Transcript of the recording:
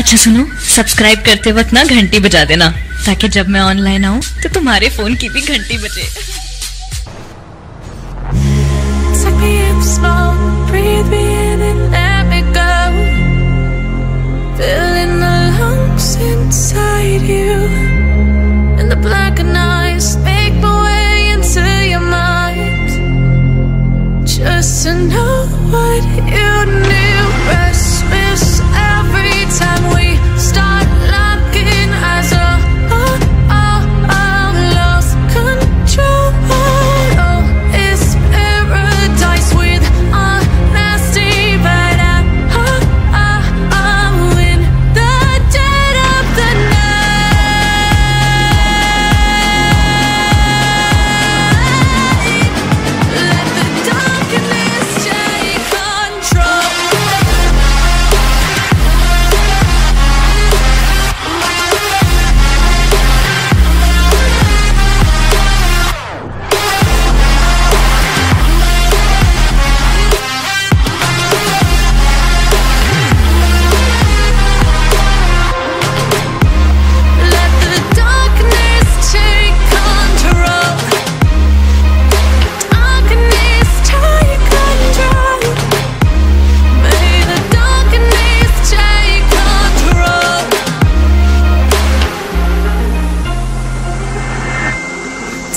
अच्छा सुनो, सब्सक्राइब करते वक्त ना घंटी बजा देना ताकि जब मैं ऑनलाइन आऊँ तो तुम्हारे फोन की भी घंटी बजे। Inside you and the blackened eyes make my way into your mind, just to know what you knew. Christmas every time we start locking eyes up, oh, lost control. Oh, it's paradise with honesty, but I'm in the dead of the night. Let the darkness take control. Let the darkness take control. Darkness take control. May the darkness take control.